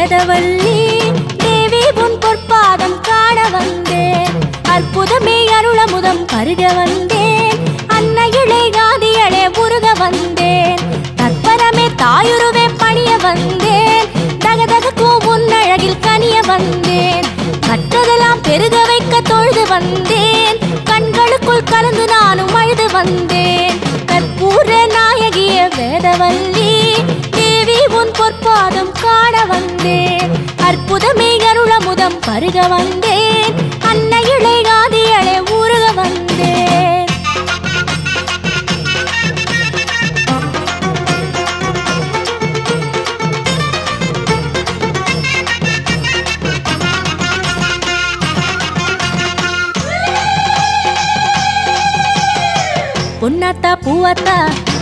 வேதவல்லி தேவி உன் பொற்பாதம் காண வந்தேன். அற்புதமே அருளமுதம் பருக வந்தேன். அன்னையிலே காதியளே உருக வந்தேன். தற்பரமே தாயுருவே பணிய வந்தேன். தகதகக்கும் உன் அழகில் கனிய வந்தேன். கற்றதெல்லாம் பெருக வைக்க தொழுது வந்தேன். கண்களுக்குள் கலந்து நானும் அழுது வந்தேன். கற்பூர நாயகிய வேதவல்லி தேவி உன் பொற்பாதம் காண வந்தேன். அற்புதமே அருளமுதம் பருக வந்தேன். அன்னையிலே காதியளே உருக வந்தேன். பொன்னாத்தா பூவாத்தா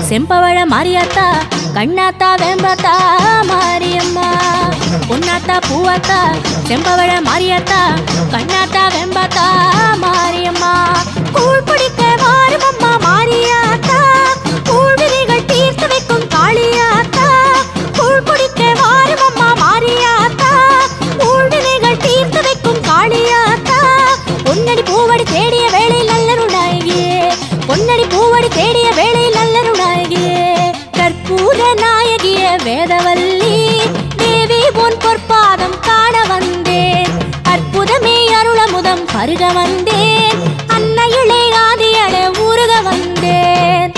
செம்பவழ மாரியாத்தா கண்ணாத்தா வேம்பாத்தா மாரியம்மா. பொன்னாத்தா பூவாத்தா செம்பவழ மாரியாத்தா கண்ணாத்தா வேம்பாத்தா மாரியம்மா. கூழ் குடிக்க வாருமம்மா மாரியாத்தா, கூழ் விதிகள் தீர்த்து வைக்கும் காளியாத்தா. கூழ் குடிக்க வாருமம்மா மாரியாத்தா, கூழ் விதிகள் தீர்த்து வைக்கும் காளியாத்தா. பொன்னடி பூவடி தேடிய வேலை நல்லருடாயே, பொன்னடி பூவடி தேடிய வேளை நல்லருடாகியே. கற்பூர நாயகிய வேதவல்லி தேவி உன் பொற்பாதம் காண வந்தேன். அற்புதமே அருளமுதம் பருக வந்தேன். அன்னையிலே ஆதியளே உருக வந்தேன்.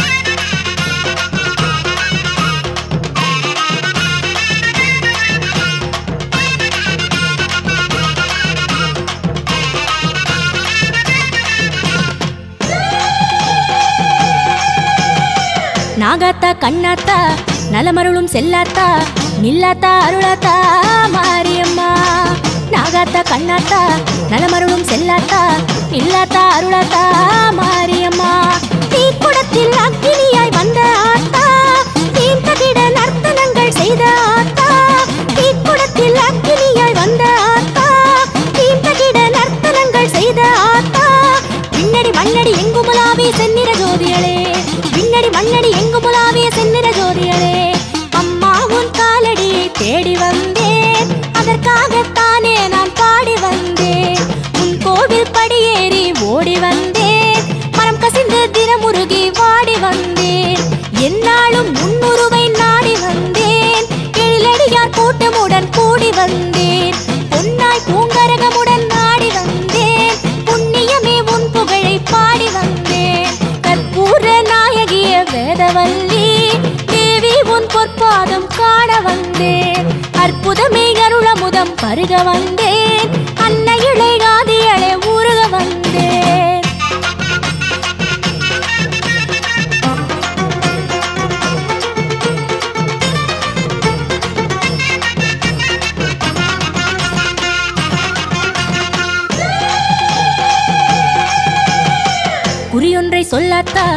நாகாத்தா கண்ணாத்தா நலமருளும் செல்லாத்தா நில்லாத்தா அருளாத்தா மாரியம்மா. நாகாத்தா கண்ணாத்தா நலமருளும் செல்லாத்தா நில்லாத்தா அருளாத்தா மாரியம்மா. தீக்குடத்தில் அக்கினியாய் வந்த ஆத்தா, தீர்த்ததிட நர்த்தனங்கள் செய்த ஆத்தா. தீக்குடத்தில் அக்கினியாய் வந்த ஆத்தா, தீர்த்ததிட நர்த்தனங்கள் செய்த ஆத்தா. பின்னடி மண்ணடி எங்குமுலாவே சென்னிற ஜோதிகளே, பின்னடி மண்ணடி எங்கு புலாவிய சென்னிற ஜோதியரே. அம்மா உன் காலடியை தேடி வந்தேன், அதற்காகத்தானே நான் பாடி வந்தேன். உன் கோவில் படியேறி ஓடி வந்தேன். மரம் கசிந்து தினமுருகி வாடி வந்தேன். என்னாலும் முன்னுருவை நாடி வந்தேன். எழிலடியார் கூட்டமுடன் கூடி வந்தேன். பொன்னாய் பூங்கரகமுடன் நாடி வந்தேன். புண்ணியமே உன் புகழை பாடி வந்தேன். கற்பூர நாயகிய வேதவல்லி தேவி உன் பொற்பாதம் காண வந்தேன். அற்புதமே அருளமுதம் பருக வந்தேன். அன்னையிலே காதியளே உருக வந்தேன். குறியொன்றை சொல்லாத்தா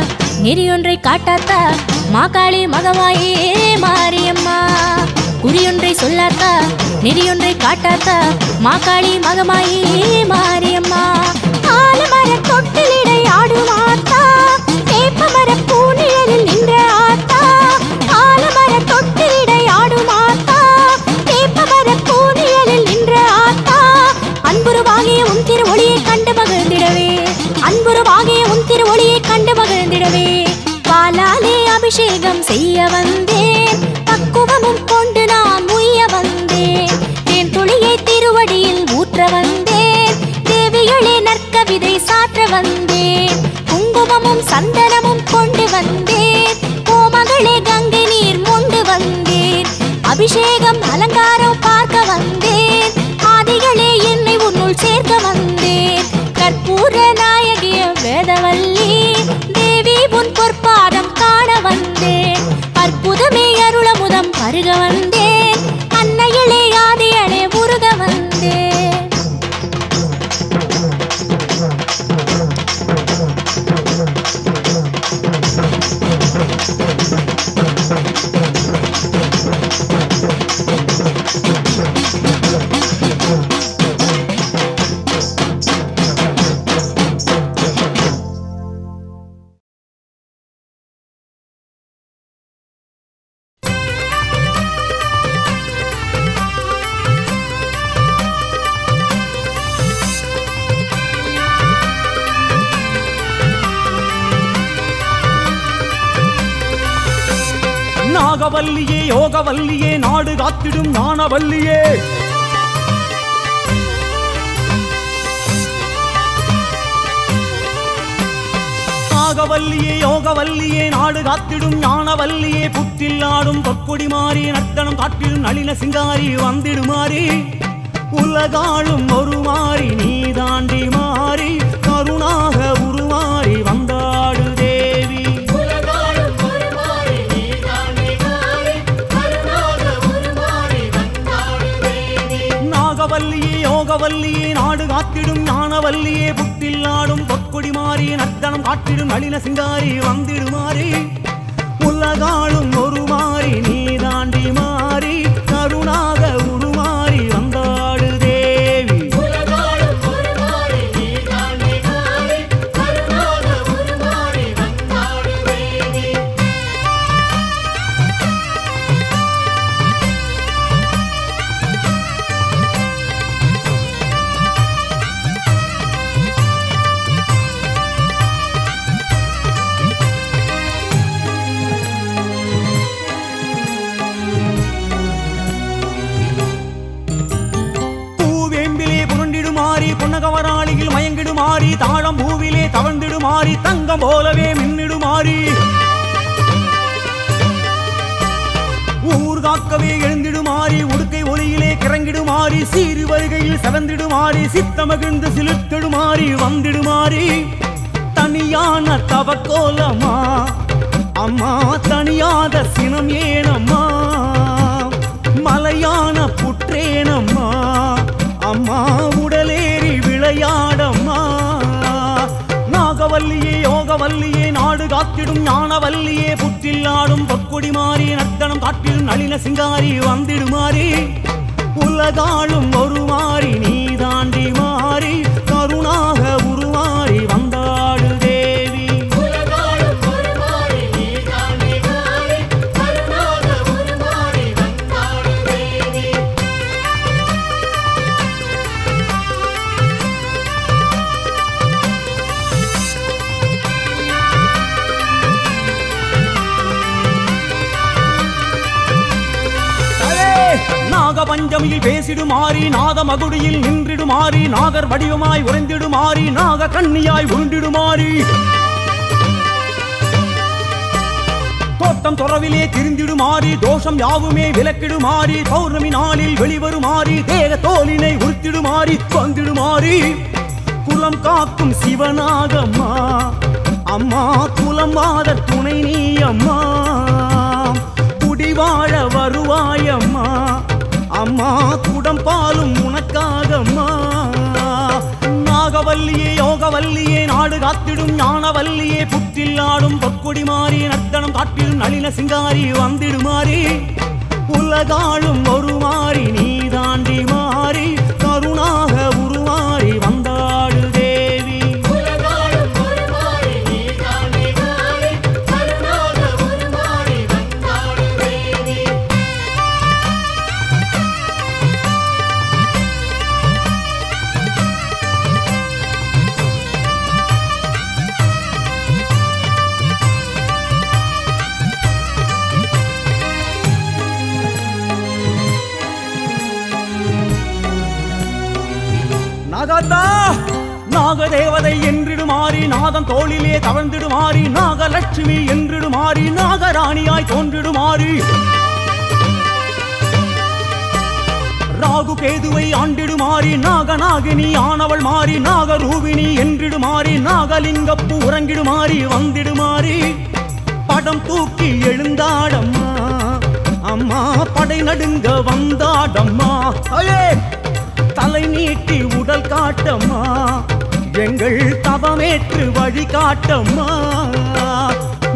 நெறியொன்றை காட்டாத்தா மாகாளி மகவாயே மாரியம்மா. குறியொன்றை சொல்லாத்தா நெறியொன்றை காட்டாத்தா மாகாளி மகமாயே மாரியம்மா. ஆலமர தொட்டிலிடை ஆடும் ஆத்தா, வேப்பமர பூநிழலில் நின்ற ஆத்தா. ஆலமர தொட்டிலிடை ஆடும் ஆத்தா, வேப்பமர பூநிழலில் நின்ற ஆத்தா. அன்புருவாகிய உன் திரு ஒளியை கண்டு மகிழ்ந்திடவே, அன்புருவாகிய உன் திரு ஒளியை கண்டு மகிழ்ந்திடவே. பாலாலே அபிஷேகம் செய்ய வந்தேன். பக்குவமும் கொண்டு நான் உய்ய வந்தேன். தேன் துளியை திருவடியில் ஊற்ற வந்தேன். தேவியளே நற்கவிதை சாற்ற வந்தேன். குங்குமமும் சந்தனமும் கொண்டு வந்தேன். கோமகளே கங்கை நீர் மொண்டு வந்தேன். அபிஷேகம் அலங்காரம் பார்க்க வந்தேன். ஆதிகளே என்னை உன்னுள் சேர்க்க வந்தேன். கற்பூர நாயகிய வேதவல்லி தேவி உன் பொற்பாதம் காண வந்தேன். அற்புதமே அருளமுதம் பருக வந்தேன். அன்னையிலே ஆதியளே உருக வந்தேன். ஆகவல்லியே யோகவல்லியே நாடு காத்திடும் ஞானவல்லியே ஆகவல்லியே யோகவல்லியே நாடு காத்திடும் ஞானவல்லியே புத்தில்லாடும் பொற்பொடி மாறி நர்த்தனம் காட்டிடும் நளின சிங்காரி வந்திடுமாறி உலகாளும் ஒரு மாறி நீ தாண்டி மாறி கருணாக உருமாறி வந்தாடு தேவி உலகாளும் ஒரு மாறி நீ தாண்டி மாறி கருணாக உருமாறி வந்தாடு தேவி நாகவல்லியே யோகவல்லியே நாடு காத்திடும் ஞானவல்லியே புத்தில்லாடும் பொற்கொடி மாறி நர்த்தனம் காட்டிடும் நளின சிங்காரி வந்திடுமாறி உலகாளும் ஒரு மாறி நீ தாண்டி மாறி கருணாக உருமாறி வந்தாடு தேவி உலகாளும் ஒரு மாறி நீ தாண்டி மாறி கருணாக உருமாறி வந்தாடு தேவி புன்னகவராளியில் மயங்கிடுமாறி தாழம் பூவிலே தவழ்ந்திடுமாறி தங்கம் போலவே மின்னிடுமாறி ஊர்காக்கவே எழுந்திடுமாறி உடுக்கை ஒளியிலே கிறங்கிடுமாறி சீறு வருகையில் செவந்திடுமாறி சித்தமகிழ்ந்து சிலிர்த்திடுமாறி வந்திடுமாறி தனியான தவக்கோலமா அம்மா தனியாத சினம் ஏனம்மா மலையான புற்றேனம்மா அம்மா உடலேறி விளையாடம்மா நாகவல்லியே யோகவல்லியே நாடு காத்திடும் ஞானவல்லியே புற்றில்லாடும் பொற்கொடி மாறி நர்த்தனம் காட்டிடும் நளின சிங்காரி வந்திடுமாறி உலகாளும் ஒரு மாறி நீ தாண்டி மாறி கருணாக உருமாறி வந்தாடு தேவி உலகாளும் ஒரு மாறி நீ தாண்டி மாறி கருணாக உருமாறி வந்தாடு தேவி நாகபஞ்சமியில் பேசிடுமாறி நாதமகுடியில் நின்றிடுமாறி நாகர் வடிவமாய் உறைந்திடுமாறி நாக கண்ணியாய் உருண்டிடுமாறி தோட்டம் துறவிலே திரிந்திடுமாறி தோஷம் யாவுமே விலக்கிடுமாறி பௌர்ணமி நாளில் வெளிவருமாறி தேக தோலினை உறுத்திடுமாறி வந்திடுமாறி குலம் காக்கும் சிவனாகம்மா அம்மா குலமாத துணை நீ அம்மா வாழ வருவாயம்மா அம்மா குடம்பாலும் உனக்காகம்மா நாகவல்லியே யோகவல்லியே நாடு காத்திடும் ஞானவல்லியே புற்றில்லாடும் பொற்கொடி மாறி நர்த்தனம் காட்டிடும் நளின சிங்காரி வந்திடுமாறி உலகாளும் ஒரு மாறி நீ தாண்டி மாறி கருணாக உருமாறி வந்தாடு தேவி நாகதேவதை என்றிடுமாறி நாதம் தோளிலே தவழ்ந்திடுமாறி நாகலட்சுமி என்றிடுமாறி நாகராணியாய் தோன்றிடுமாறி ராகு கேதுவை ஆண்டிடுமாறி நாகநாகினி ஆனவள் மாறி நாகரூபிணி என்றிடுமாறி நாகலிங்கப்பு உறங்கிடுமாறி வந்திடுமாறி படம் தூக்கி எழுந்தாடம்மா அம்மா படை நடுங்க வந்தாடம்மா அலே தலை நீட்டி உடல் காட்டம்மா எங்கள் தவமேற்று வழி காட்டம்மா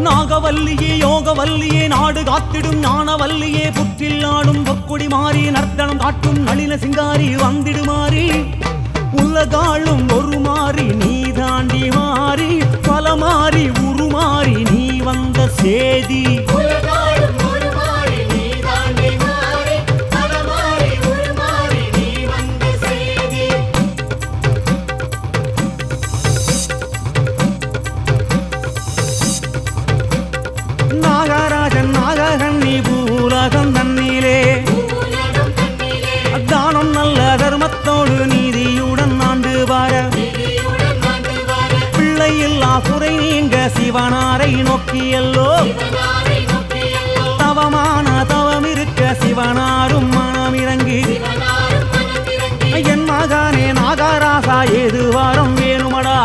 நாகவல்லியே யோகவல்லியே நாடு காத்திடும் ஞானவல்லியே புற்றில்லாடும் பொற்கொடி மாறி நர்த்தனம் காட்டும் நளின சிங்காரி வந்திடுமாறி உலகாளும் ஒரு மாறி நீ தாண்டி மாறி பல மாறி உருமாறி நீ வந்த சேதி நாகராஜன் நாககன் நீ பூ ராசா எது வாரம் வேணுமடா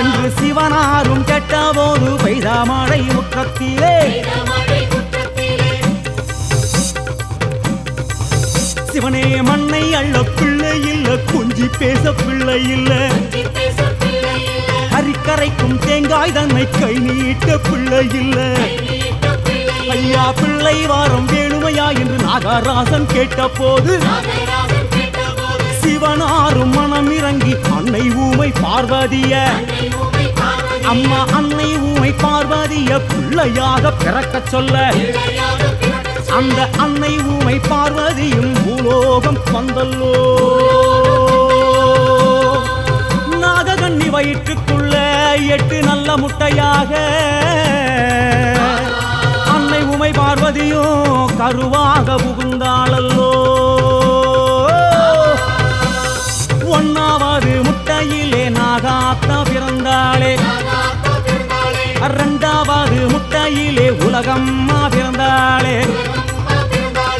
என்று சிவனாரும் கேட்டபோது பெய்த மழை முற்றத்திலே சிவனே மண்ணை அள்ள பிள்ளை இல்லை குஞ்சி பேச பிள்ளை இல்லை அரிக்கரைக்கும் தேங்காய் தன்னை கை நீட்ட பிள்ளை இல்லை ஐயா பிள்ளை வாரம் வேணுமையா என்று நாகராசன் கேட்டபோது சிவனாரும் மனம் இறங்கி அன்னை ஊமை பார்வதிய அம்மா அன்னை ஊமை பார்வதிய பிள்ளையாக பிறக்க சொல்ல அந்த அன்னை ஊமை பார்வதியும் பூலோகம் வந்தல்லோ நாககன்னி வயிற்றுக்குள்ள 8 நல்ல முட்டையாக அன்னை ஊமை பார்வதியும் கருவாக புகுந்தாளல்லோ ஒன்னாவது முட்டையிலே நாகாத்தா பிறந்தாளே இரண்டாவது முட்டையிலே உலகம்மா பிறந்தாளே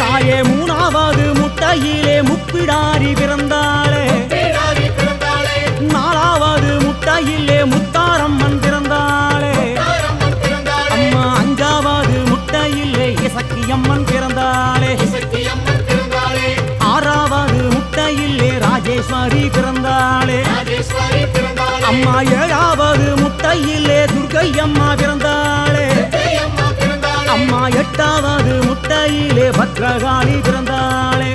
தாயே மூணாவது முட்டையிலே முப்பிடாரி பிறந்தாளே நாலாவது முட்டையிலே முத்தாரம்மன் பிறந்தாளே அம்மா அஞ்சாவது முட்டையிலே இசக்கியம்மன் பிறந்தாளே ஆறாவது முட்டையிலே ராஜேஸ்வரி பிறந்தாளே அம்மா ஏழாவது முட்டையிலே துர்க்கை அம்மா பிறந்தாளே அம்மா எட்டாவது முட்டையிலே பத்ரகாளி பிறந்தாளே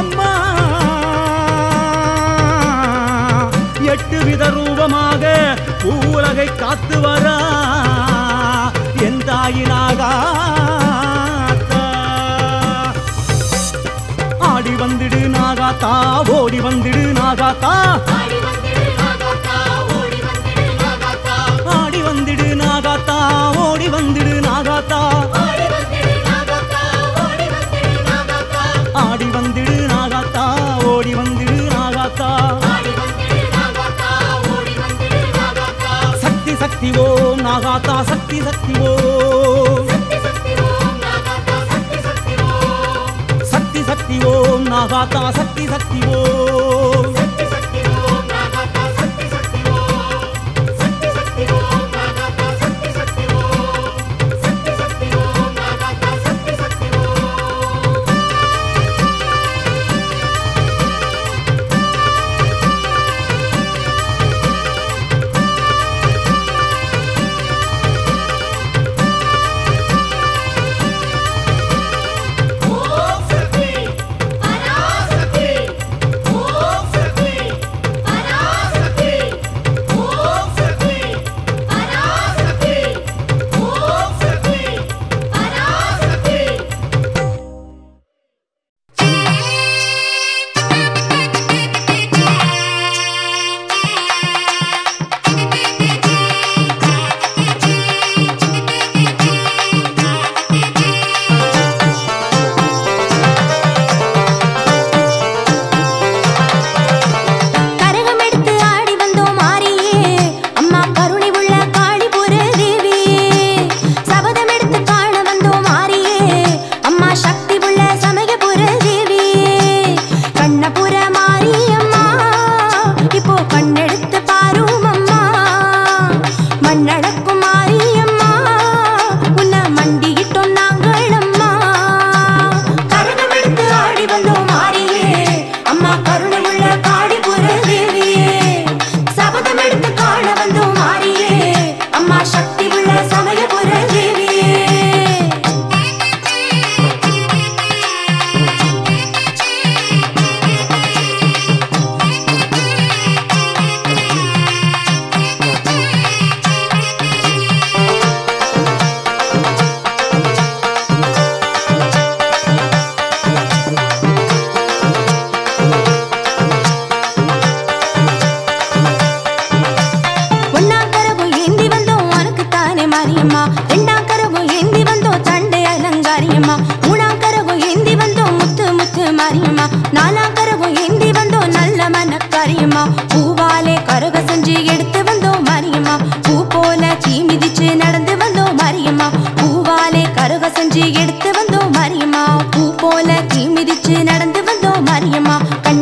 அம்மா 8 வித ரூபமாக பூலகை காத்து வரா என் தாயினாகா ஆடி வந்திடு நாகாத்தா ஓடி வந்திடு நாகாத்தா ஆடி வந்திடு நாகாத்தா ஓடி வந்திடு நாகாத்தா ஆடி வந்திடு நாகாத்தா ஓடி வந்திடு நாகாத்தா சக்தி சக்தி ஓம் நாகாத்தா சக்தி சக்தி ஓம் சக்தி ஓம் நாகாத்தா சக்தி சக்தி ஓம் சக்தி சக்தி ஓம் நாகாத்தா சக்தி சக்தி ஓம் சக்தி சக்தி ஓம் நாகாத்தா சக்தி சக்தி ஓம் சக்தி சக்தி ஓம் நாகாத்தா சக்தி சக்தி கண்ணி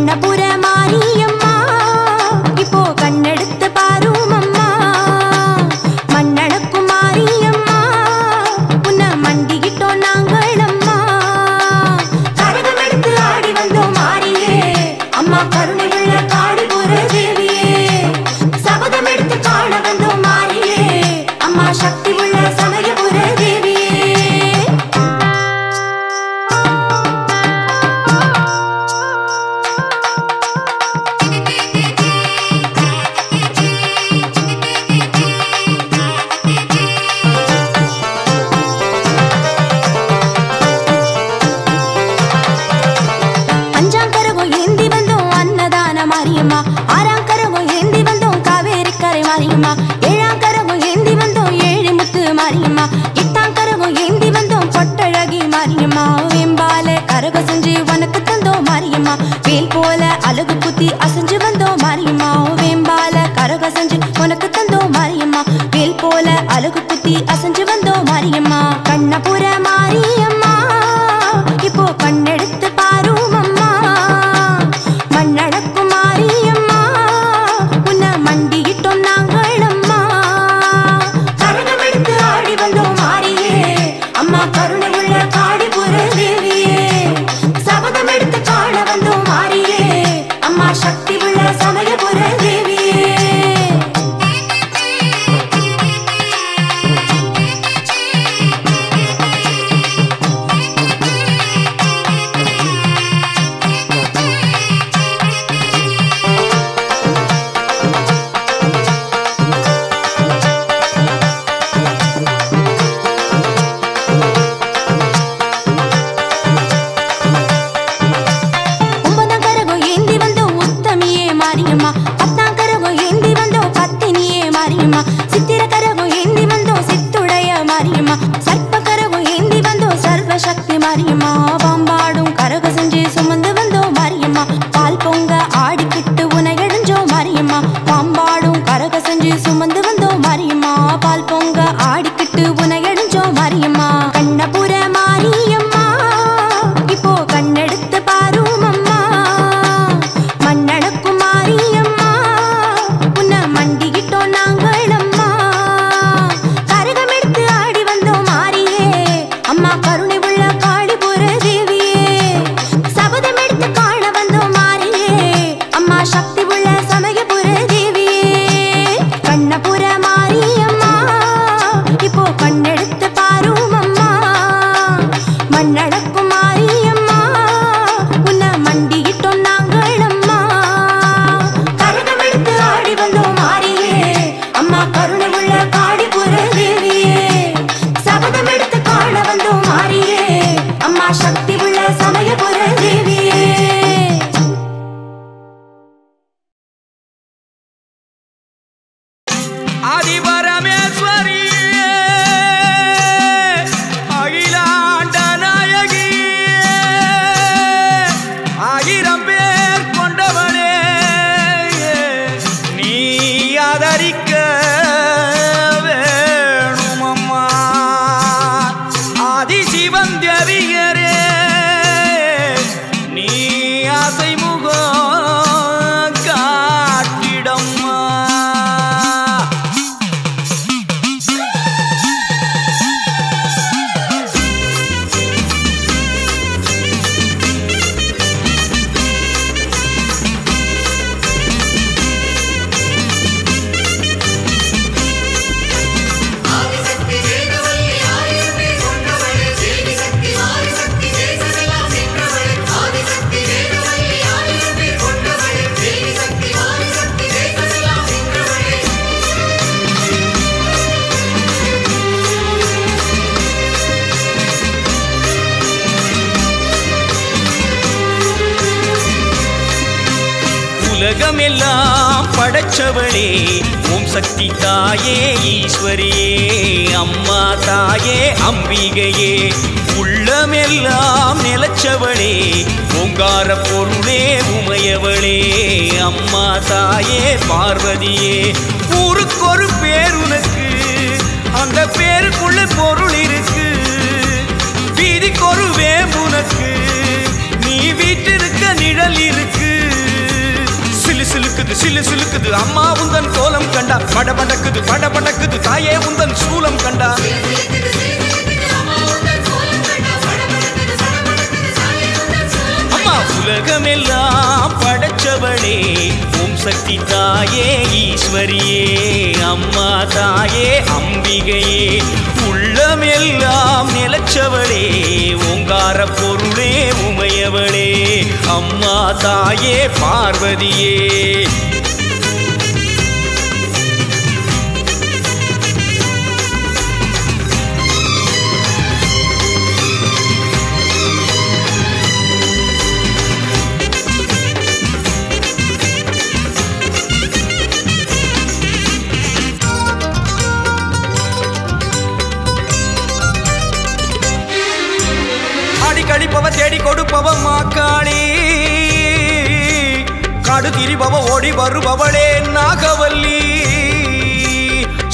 காடுதிரிபவ ஓடி வருபவளே நாகவல்லி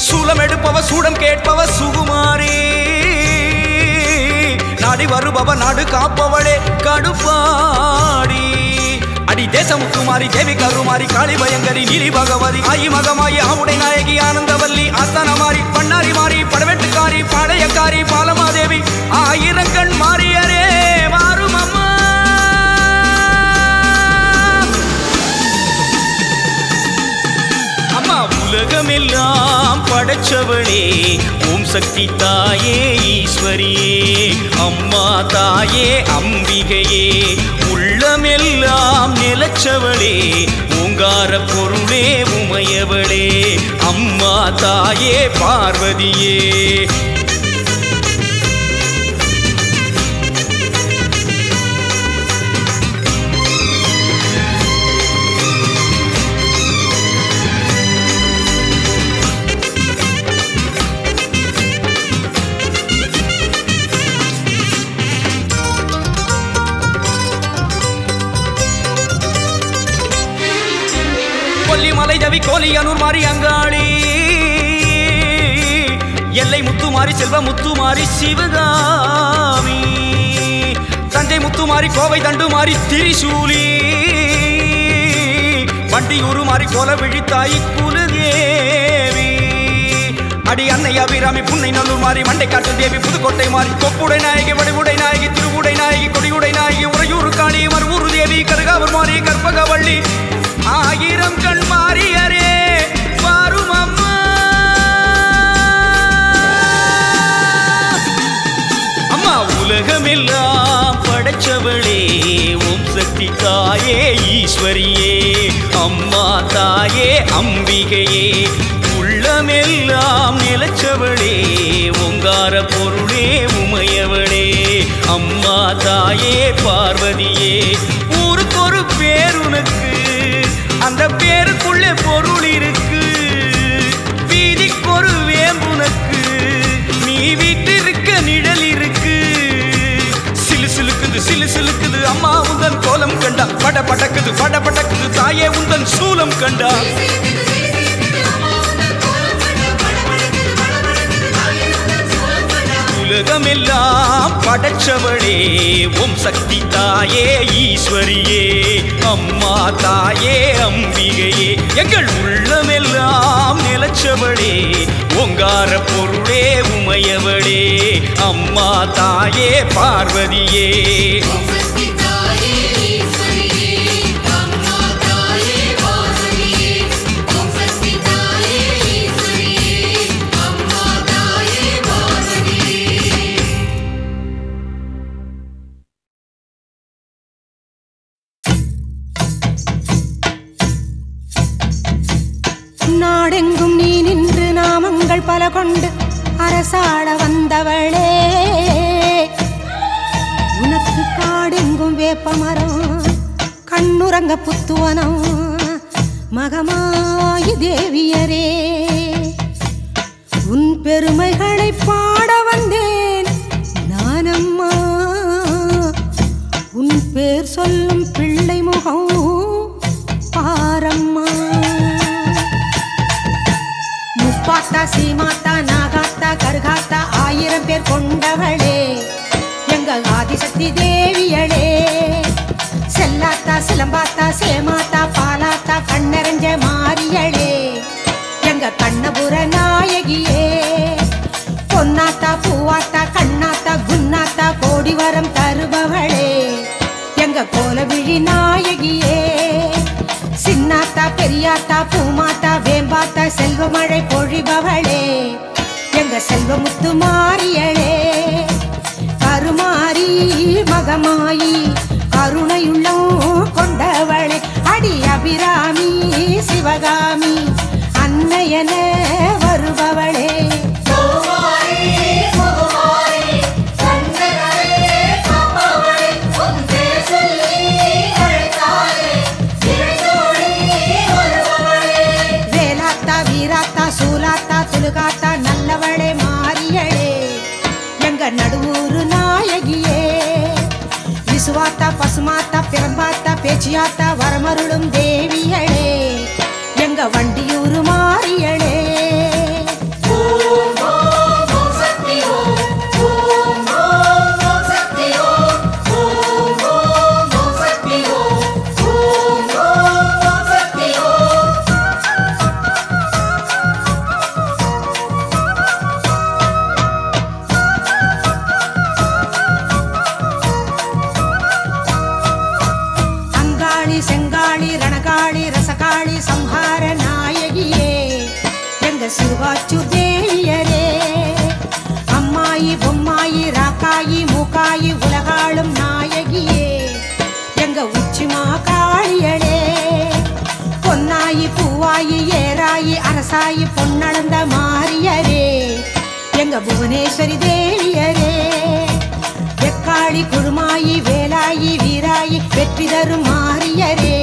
சூலம் எடுப்பவ சூடம் கேட்பவ சுகுமாரி நாடி வருபவ நாடு காப்பவளே கடுப்பாடி அடி தேசமுத்துமாரி தேவி கருமாரி காளி பயங்கரி நீலி பகவதி ஆயி மகமாயி ஆவுடை நாயகி ஆனந்தவல்லி ஆஸ்தானமாரி பண்ணாரி மாறி படவெட்டுக்காரி பாளையக்காரி பாலமாதேவி ஆயிரங்கண் மாறியரே மாறுமம்மா உலகமெல்லாம் படைச்சவளே ஓம் சக்தி தாயே ஈஸ்வரியே அம்மா தாயே அம்பிகையே உள்ளமெல்லாம் நிலச்சவளே ஓங்கார பொருளே உமையவளே அம்மா தாயே பார்வதியே கோலியனூர் மாரி அங்காளி எல்லை முத்து மாரி செல்வ முத்து மாரி சிவகாமி தஞ்சை முத்து மாரி கோவை தண்டு மாரி திரிசூலி வண்டியூரு மாரி கோல விழித்தாய் குலதேவி அடி அன்னை அபிராமி புன்னைநல்லூர் மாரி வண்டைக்காட்டு தேவி புதுக்கோட்டை மாரி கொப்புடை நாயகி வடிவுடை நாயகி திருவுடை நாயகி கொடியுடை நாயகி உறையூர் காணி மறுவூர் தேவி கருகாவூர் மாரி கற்பகவள்ளி ஆயிரம் கண் மாறியரே வாரும் அம்மா அம்மா உலகமெல்லாம் படைச்சவளே ஓம் சக்தி தாயே ஈஸ்வரியே அம்மா தாயே அம்பிகையே உள்ளமெல்லாம் நிலச்சவளே ஓங்கார பொருளே உமையவளே அம்மா தாயே பார்வதியே ஊருக்கொரு பேர் உனக்கு அந்த பேருக்குள்ளே பொருள் இருக்கு வீதிக்கு ஒரு வேம்புனக்கு நீ வீட்டிருக்க நிழல் இருக்கு சிலு சிலுக்குது அம்மா உந்தன் கோலம் கண்டா பட படக்குது தாயே உந்தன் சூலம் கண்டா உலகமெல்லாம் படைச்சவளே ஓம் சக்தி தாயே ஈஸ்வரியே அம்மா தாயே அம்பிகையே எங்கள் உள்ளமெல்லாம் நிலச்சவளே ஓங்கார பொருளே உமையவளே அம்மா தாயே பார்வதியே அரசாட வந்தவளே உனக்கு காடெங்கும் வேப்பமரம் கண்ணுறங்க புத்துவனம் மகமாயி தேவியரே உன் பெருமைகளை பாட வந்தேன் நானம்மா உன் பேர் சொல்லும் பிள்ளை முகம் பாரம்மா முப்பாத்தா சீமாத்தா நாகாத்தா கருகாத்தா ஆயிரம் பேர் கொண்டவளே எங்கள் ஆதிசக்தி தேவியளே செல்லாத்தா சிலம்பாத்தா சேமாத்தா பாலாத்தா கண்ணறிஞ்ச மாரியளே எங்கள் கண்ணபுர நாயகியே பொன்னாத்தா பூவாத்தா கண்ணாத்தா குன்னாத்தா கோடிவரம் தருபவளே எங்கள் கோலவிழி நாயகியே சின்னாத்தா பெரியாத்தா பூமாத்தா வேம்பாத்தா செல்வ மழை பொழிபவளே எங்க செல்வ முத்து மாரியளே கருமாரி மகமாயி கருணையுள்ளம் கொண்டவளே அடி அபிராமி சிவகாமி அன்னையன வருபவளே காத்தா நல்லவளே மாரியளே எங்க நடுவூரு நாயகியே விசுவாத்தா பசுமாத்தா पिरम्बाता पेचियाता वरमरुळुम देवियळे एंगा वंडियूरु मारियळे சிறுவாச்சுதேயரே அம்மாயி பொம்மாயி ராக்காயி மூக்காயி உலகாளும் நாயகியே எங்க உச்சிமா காளியளே பொன்னாயி பூவாயி ஏராயி அரசாயி பொன்னளந்த மாரியரே எங்க புவனேஸ்வரி தேவியரே வெக்காளி குருமாயி வேலாயி வீராயி வெற்றி தரும் மாரியரே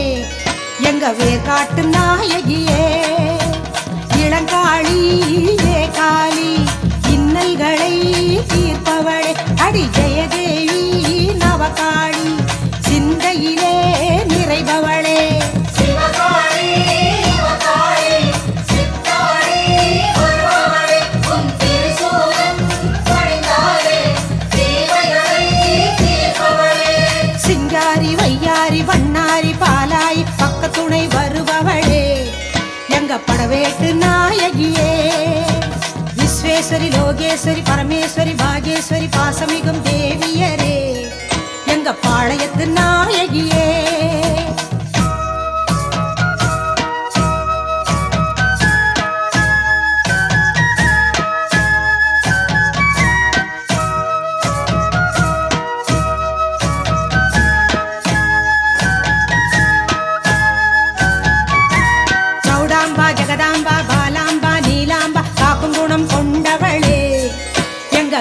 எங்க வேர்காட்டும் நாயகியே इलंगाली ये काली इन्नल गड़ई तीर्पवड़े अड़ी जय देवी नवकाली सिंधईले निरैबवड़े सिंगारी वैयारी वन्नारी पालाई पक्क तुणै वरुववड़े पड़वेट्टु नायगिये विश्वेश्वरी लोकेश्वरी परमेश्वरी भागेश्वरी पासमिगम देवियरे यंग पाळयत्तु नायगिये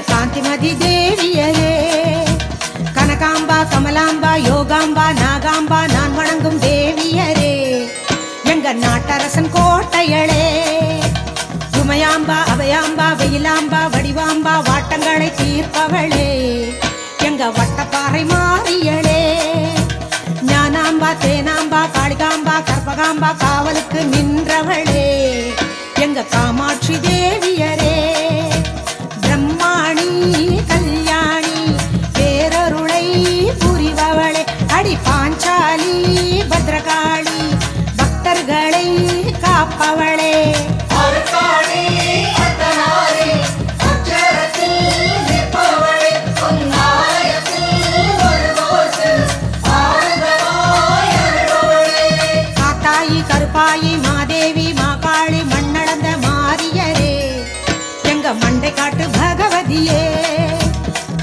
कांतिमति देवियरे कनकांबा कमलांबा योगांबा नागांबा नान वणंगुम देवियरे यंग नाटरसन कोट्टयळे गुमयांबा अभयांबा वेयिलांबा वडिवांबा वाटंगळे तीर्पवळे यंग वट्टपारे मारियळे ज्ञानांबा तेनांबा काळिकांबा कर्पगांबा कावलुक्कु निंद्रवळे यंग कामाक्षि देवियरे कल्याणी पेररुळै पुरिवळे अडी पांचाली भद्रकाली भक्तर्गळे कापवळे कातायी करुपायी मादेवी माकाळी मण्णळंद मारियरे यंग मंडेकाट्टु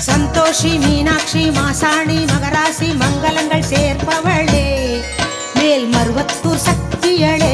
संतोषी मीनाक्षी मासाणी मगरासी मंगलंगल सेर्पवळे मेल मरुवत्तूर शक्तियळे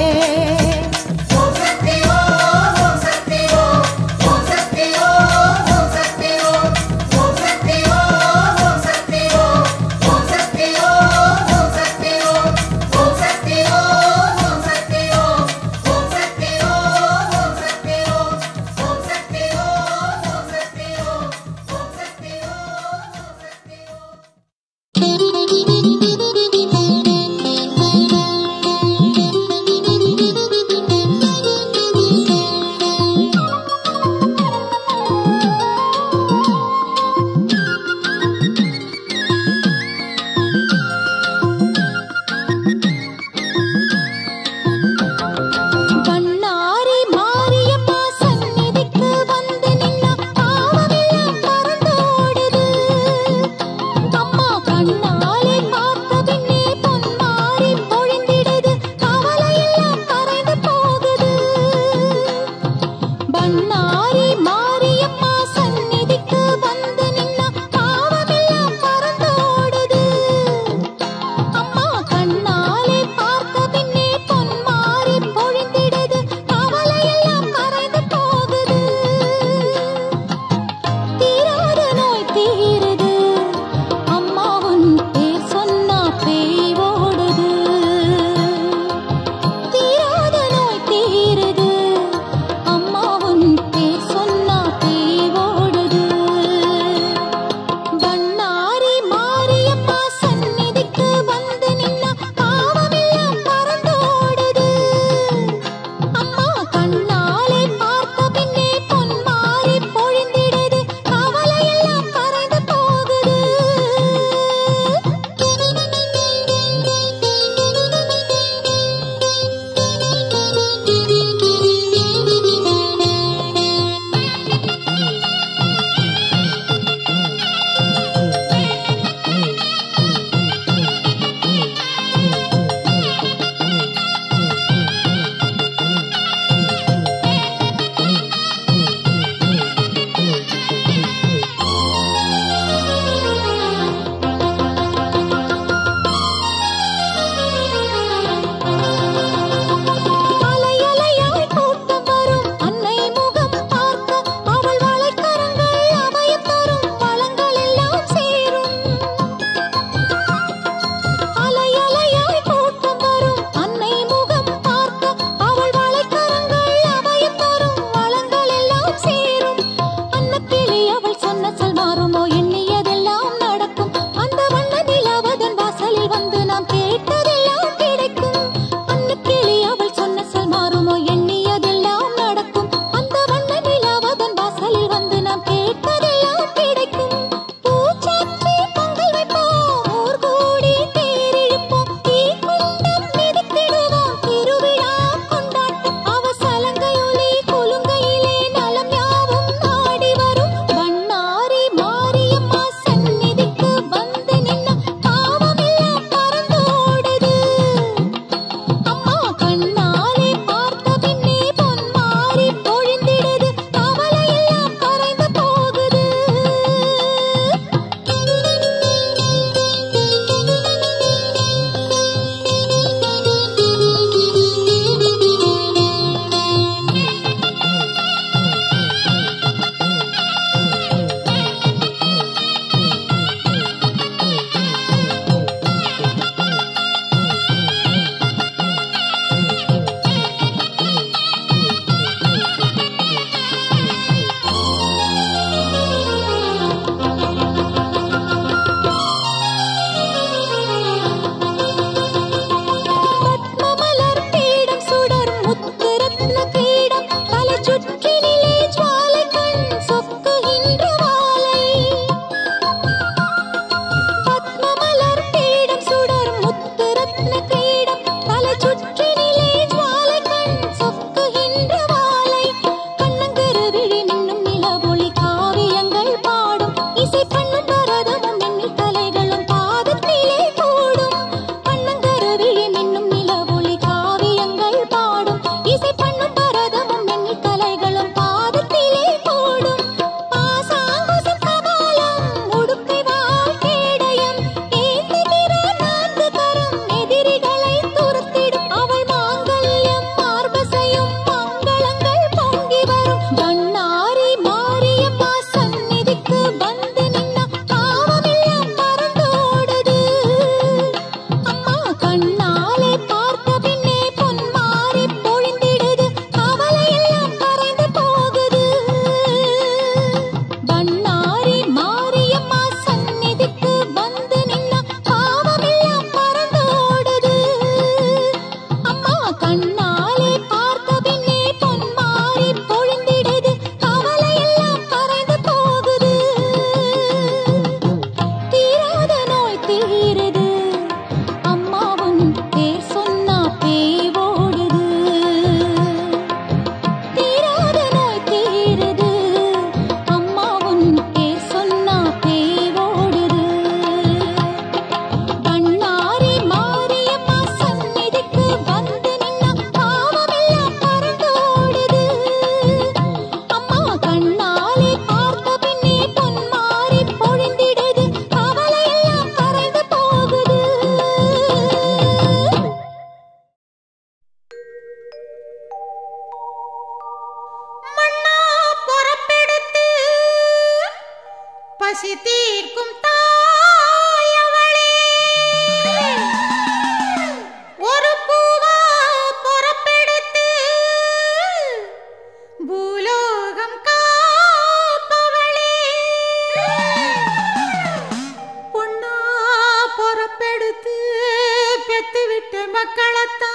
மக்களத்தா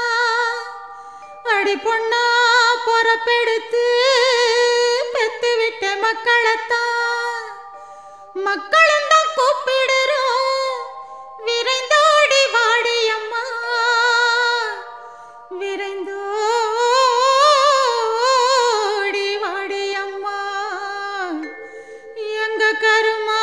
அடி பொண்ணா பொறப்பெடுத்து பெத்து விட்ட மக்களத்தா மக்களும் தான் கூப்பிடுறோம் விரைந்தோடி வாடி அம்மா விரைந்தோடி வாடி அம்மா எங்க கருமா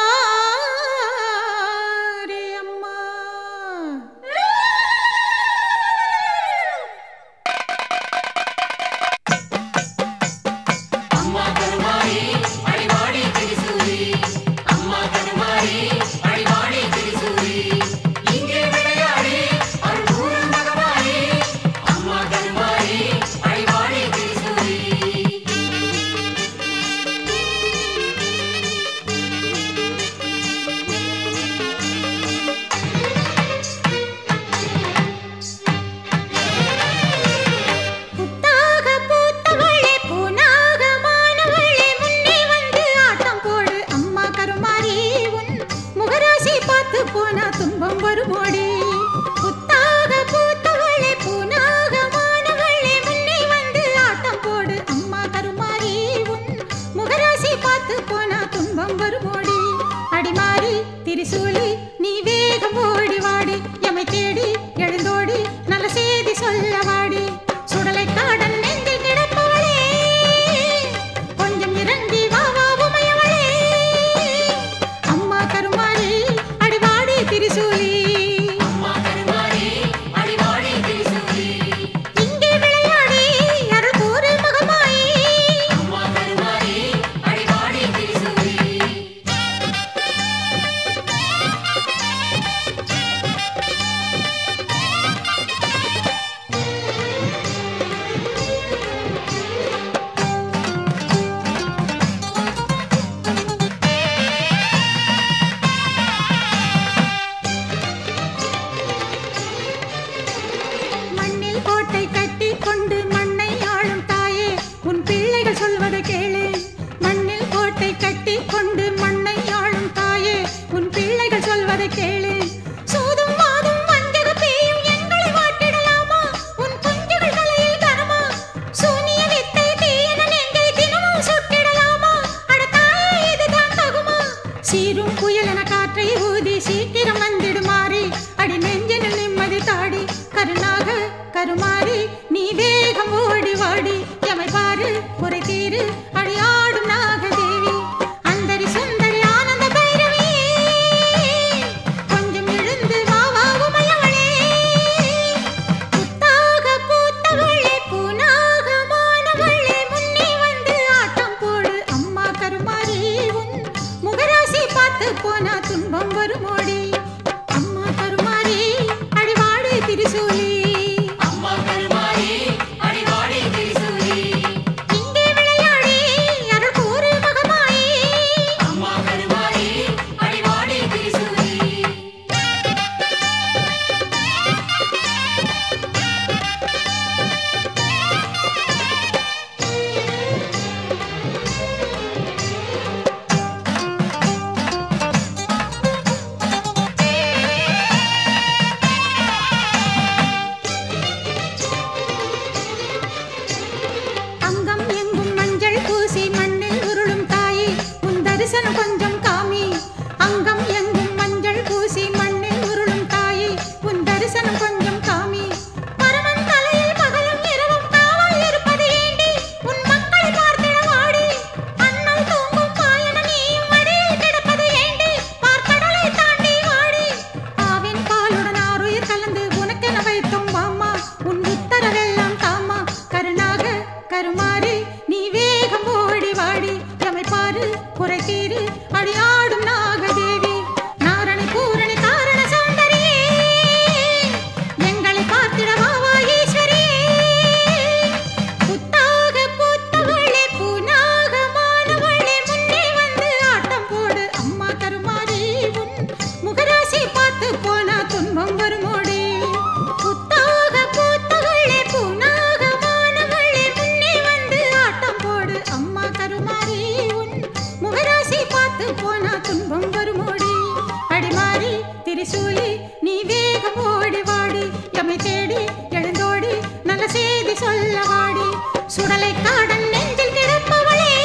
எழுந்தோடி நல்ல செய்தி சொல்லவாடி சுடலை காடன் நெஞ்சில் கிடப்பவளே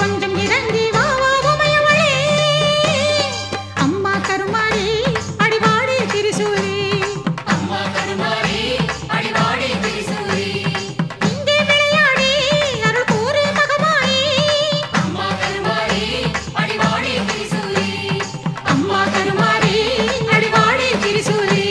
கொஞ்சம் இறங்கி வா வா உமையவளே அம்மா கருமாரி அடிவாடி திரிசூரி அம்மா கருமாரி அடிவாடி திரிசூரி இங்கே விளையாடி அருள் கூறு மகமாயி அம்மா கருமாரி அடிவாடி திரிசூரி அம்மா கருமாரி அடிவாடி திரிசூரி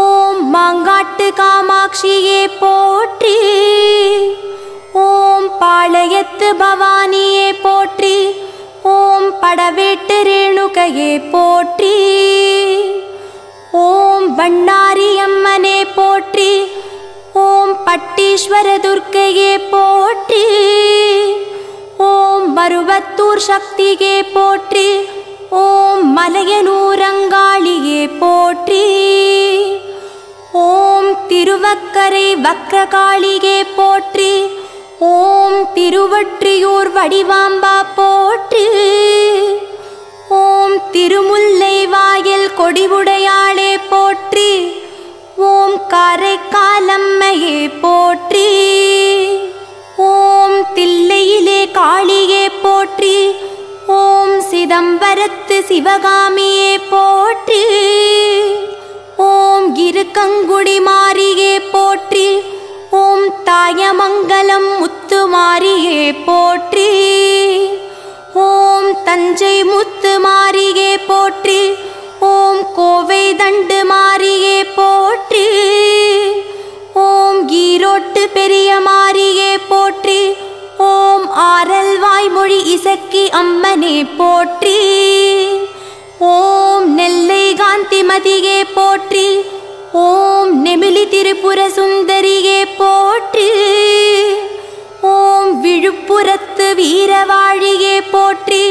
ओम मांगाट्टु कामाक्षिये पोट्री ओम पालयत्तु भवानिये पोट्री ओम पडवेट्टु रेणुकये पोट्री ओम बण्णारी अम्मने पोट्री ओम पट्टीश्वर दुर्गये पोट्री ओम मरुवत्तूर शक्तिगे पोट्री ओम मलयनूरंगालिये पोट्री ओम तिरुवक्करे वक्रकालिगे पोट्री ओम तिरुवट्रियूर वडिवांबा पोट्री ओम तिरुमुल्लै वायल कोडिवुडयाळे पोट्री ओम कारेक्कालम्मये पोट्री ओम तिल्लैयिले कालिये पोट्री ओम सिदंबरत्तु शिवगामिये पोट्री ओम गिरुकंगुडी मारिये पोट्री ओम तायमंगलम मुत्तु मारिये पोट्री ओम तंजै मुत्तु मारिये पोट्री ओम कोवै दंड मारिये पोट्री ओम गीरोट्टु पेरिय मारिये पोट्री ओम आरल वायमोळि इसक्की अम्मने पोट्री ओम नेल्लै कांतिमतिगे पोट्री ओम नेमिलि तिरुपुर सुंदरिगे पोट्री ओम विळुपुरत्तु वीरवाळिगे पोट्री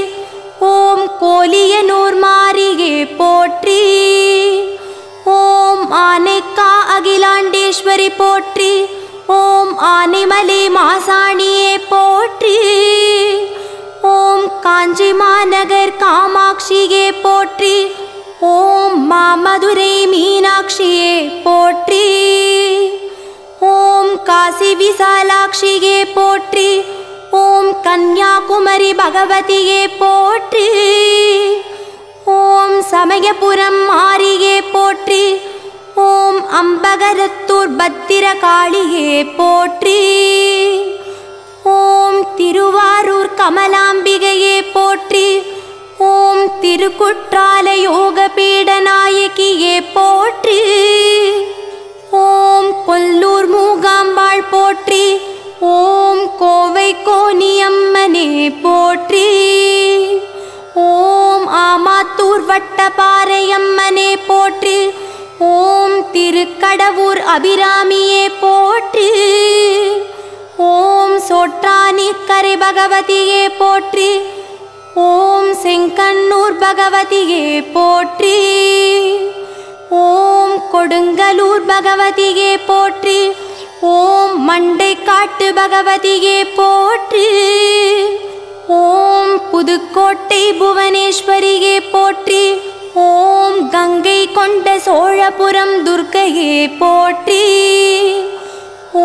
ओम कोलियनूर मारिगे पोट्री ओम आनेक्का अगिलांडेश्वरी पोट्री ओम आनेमले मासाणिये पोट्री ओम कांची महानगर कामाक्षिगे पोट्री ओम मा मधुरै मीनाक्षिये पोट्री ओम काशी विशालाक्षिगे पोट्री ओम कन्याकुमारी भगवतिये पोट्री ओम समयपुरम मारिगे पोट्री ओम अंबगरत्तूर भद्रकालिये पोट्री ओम तिरुवारूर कमलांबिगे पोट्री ओम तिरुकुट्राल योगपीडनायकिये पोट्री ओम कोल्लूर मूगांबाळ पोट्री ओम कोवै कोनियम्मने पोट्री ओम आमातूर वट्टपारैयम्मने पोट्री ओम तिरुकडवूर अभिरामिये पोट्री ओम सोट्रानिक्करे भगवतिये पोट्री ओम सेंकन्नूर भगवतिये पोट्री ओम कोडुंगलूर भगवतिये पोट्री ओम मंडेकाट्टु भगवतिये पोट्री ओम पुदुक्कोट्टै भुवनेश्वरिये पोट्री ओम गंगैकोंड सोळपुरम दुर्गये पोट्री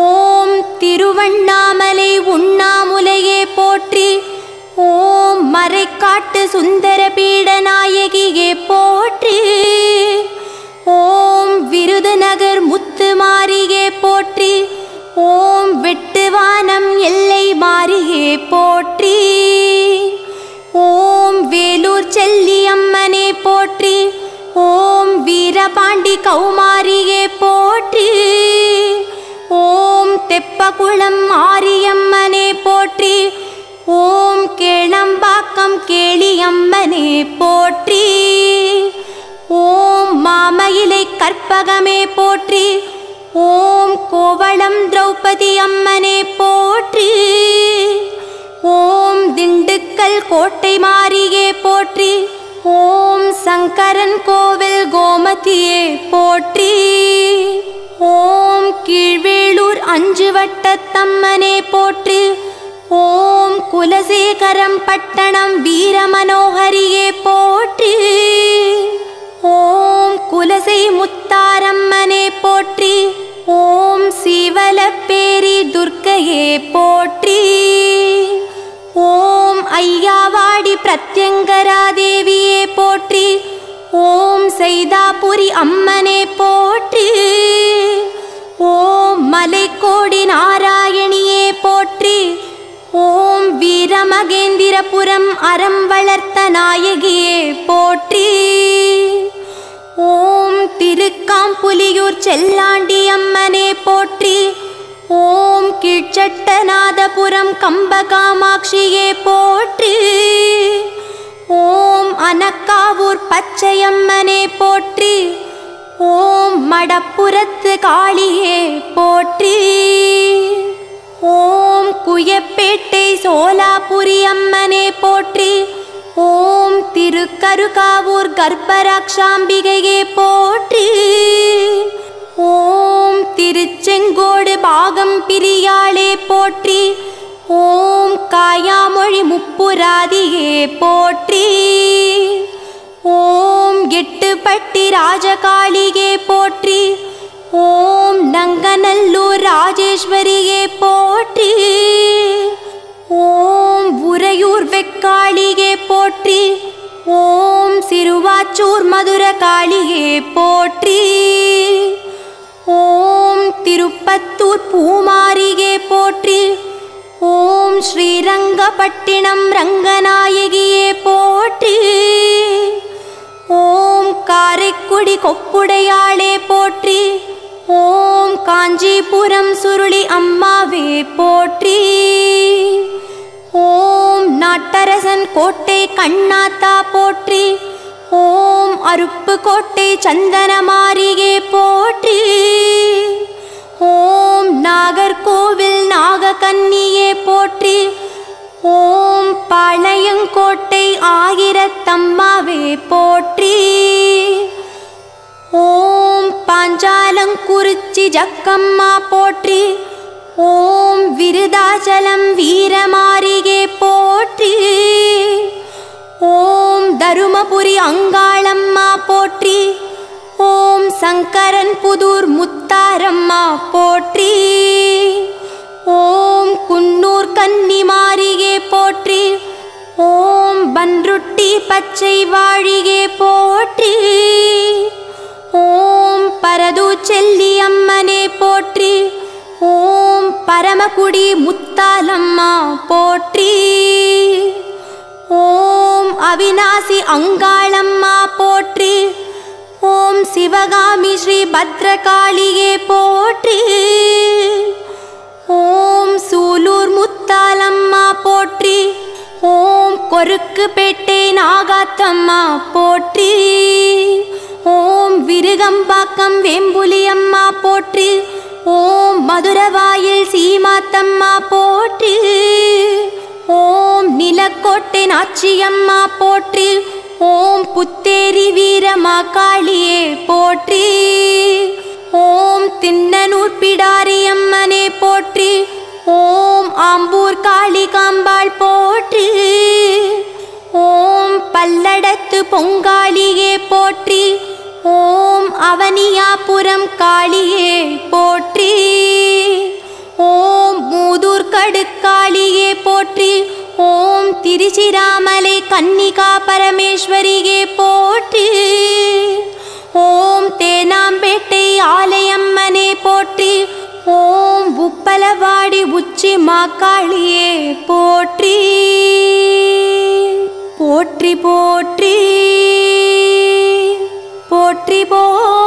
ओम तिरुवण्णामलै उण्णामुलैये पोट्री ओम मरेकाट्टु सुंदर पीडनायकिये पोट्री ओम विरुधनगर मुत्तुमारिये पोट्री ओम वेट्टुवानम एल्लै मारिये पोट्री ओम वेलूर चेल्लियम्मने पोट्री ओम वीरपांडी कौमारिये पोट्री ओम तेप्पकुलम मारियम्मने पोट्री ओम केळंबाक्कम केळियम्मने पोट्री ओम मामइले कर्पगमे पोट्री ओम कोवळम द्रौपदी अम्मने पोट्री ओम दिंडुक्कल कोट्टै मारिये पोट्री ओम संकरन कोविल गोमतिये पोट्री ओम कीळवेळूर अंजुवट्टत्तम्मने पोट्री ओम कुलसेकरम पट्टणम वीरमनोहरिये पोट्री ओम कुलसै मुत्तारम्मने पोट्री ओम सीवलपेरी दुर्गये पोट्री ओम अय्यावाड़ी प्रत्यंगरा देविये पोट्री ओम सैदापुरी अम्मने पोट्री ओम मलेकोडी नारायणिये पोट्री ओम वीरमगेंद्रपुरम अरंवलर्तनायगिये पोट्री ओम തിരുക്കാംപുലിയൂർ ചെല്ലാണ്ടി അമ്മനെ പോറ്റി ഓം കീഴ്ചട്ടനാദപുരം കമ്പകാമാക്ഷിയെ പോറ്റി ഓം അനക്കാവൂർ പച്ചയമ്മനെ പോറ്റി ഓം മടപ്പുരത്ത് കാളിയെ പോറ്റി ഓം കുയപ്പേട്ടൈ സോലാപുരി അമ്മനെ പോറ്റി ഓം തിരുക്കരുകാവൂർ ഗർഭരാക്ഷാംബികയെ പോറ്റി ഓം തിരുച്ചെങ്കോട് ഭാഗം പിരിയാളെ പോറ്റി ഓം കായാമൊഴി മുപ്പുരാതിയെ പോറ്റി ഓം എട്ടുപട്ടി രാജകാളിയെ പോറ്റി ഓം നങ്കനല്ലൂർ രാജേശ്വരിയെ പോറ്റി ഓം ഉരയൂർ വെക്കാളിയെ പോറ്റി ഓം സിരുവാച്ചൂർ മധുരകാളിയെ പോറ്റി ഓം തിരുപ്പത്തൂർ പൂമാരിയെ പോറ്റി ഓം ശ്രീരംഗപട്ടിണം രംഗനായകിയെ പോറ്റി ഓം കാരക്കുടി കൊപ്പുടയാളെ പോറ്റി ഓം കാഞ്ചീപുരം സുരുളി അമ്മാവേ പോറ്റി ഓം നാട്ടരസൻ കോട്ടൈ കണ്ണാത്താ പോറ്റി ഓം അരുപ്പ് കോട്ടൈ ചന്ദനമാരിയെ പോറ്റി ഓം നാഗർകോവിൽ നാഗകന്നിയെ പോറ്റി ഓം പാളയംകോട്ടൈ ആയിരത്തമ്മാവേ പോറ്റി ഓം പാഞ്ചാലംകുറിച്ചി ജക്കമ്മ പോറ്റി ഓം വിരുദാചലം വീരമാരിയെ പോറ്റി ഓം ധരുമപുരി അങ്കാളമ്മ പോറ്റി ഓം ശങ്കരൻ പുതൂർ മുത്താരമ്മ പോറ്റി ഓം കുന്നൂർ കന്നിമാരിയെ പോറ്റി ഓം ബൻറുട്ടി പച്ചൈ വാഴിയെ പോറ്റി ഓം പരദു ചെല്ലി അമ്മനെ പോറ്റി ഓം പരമകുടി മുത്താലമ്മ പോറ്റി ഓം അവിനാശി അങ്കാളമ്മ പോറ്റി ഓം ശിവഗാമി ശ്രീ ഭദ്രകാളിയെ പോറ്റി ഓം സൂലൂർ മുത്താലമ്മ പോറ്റി ഓം കൊരുക്കുപേട്ടൈ നാഗാത്തമ്മ പോറ്റി ഓം വിരുകമ്പാക്കം വേമ്പുലിയമ്മ പോറ്റി ഓം മധുരവായിൽ സീമാത്തമ്മ പോറ്റി ഓം നിലക്കോട്ടെ നാച്ചിയമ്മ പോറ്റി ഓം പുത്തേരി വീരമാക്കാളിയെ പോറ്റി ഓം തിന്നനൂർ പിടാരിയമ്മനെ പോറ്റി ഓം ആമ്പൂർ കാളികാമ്പാൾ പോറ്റി ഓം പല്ലടത്ത് പൊങ്കാളിയെ പോറ്റി ഓം അവനിയാപുരം കാളിയെ പോറ്റി ഓം മൂതൂർ കടുക്കാളിയെ പോറ്റി ഓം തിരുച്ചിരാമലെ കന്നികാ പരമേശ്വരിയെ പോറ്റി ഓം തേനാമ്പേട്ടൈ ആലയമ്മനെ പോറ്റി ഓം ഉപ്പലവാടി ഉച്ചിമാക്കാളിയെ പോറ്റി പോറ്റി പോറ്റി പോറ്റി പോ